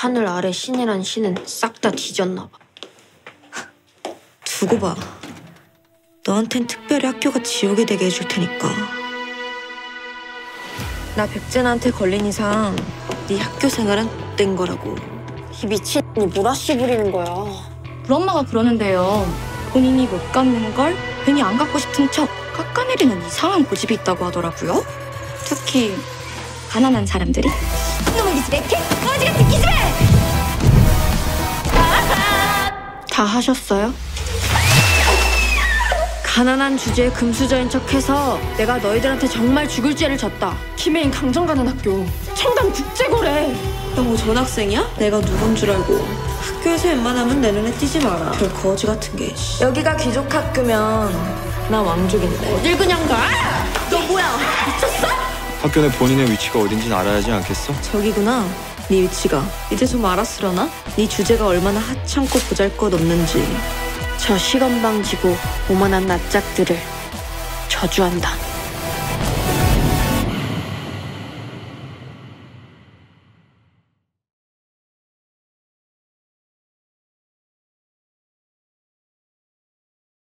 하늘 아래 신이란 신은 싹 다 뒤졌나 봐. 두고 봐. 너한텐 특별히 학교가 지옥이 되게 해줄 테니까. 나 백제나한테 걸린 이상 네 학교 생활은 뗀 거라고. 이 미친이 뭐라씨 부리는 거야. 우리 엄마가 그러는데요. 본인이 못 갚는 걸 괜히 안 갚고 싶은 척 깎아내리는 이상한 고집이 있다고 하더라고요. 특히 가난한 사람들이. 이놈의 기집애! 거지 같은 기집애! 다 하셨어요? 가난한 주제에 금수저인 척해서 내가 너희들한테 정말 죽을 죄를 졌다. 김해인 강정가는 학교. 청담국제고래. 너 뭐 전학생이야? 내가 누군 줄 알고. 학교에서 웬만하면 내 눈에 띄지 마라. 별 거지 같은 게. 여기가 귀족 학교면 나 왕족인데. 어딜 그냥 가! 너 뭐야? 미쳤어? 학교 내 본인의 위치가 어딘지는 알아야 하지 않겠어? 저기구나. 네 위치가. 이제 좀 알았으려나? 네 주제가 얼마나 하찮고 보잘것 없는지. 저 시건방지고 오만한 납작들을 저주한다.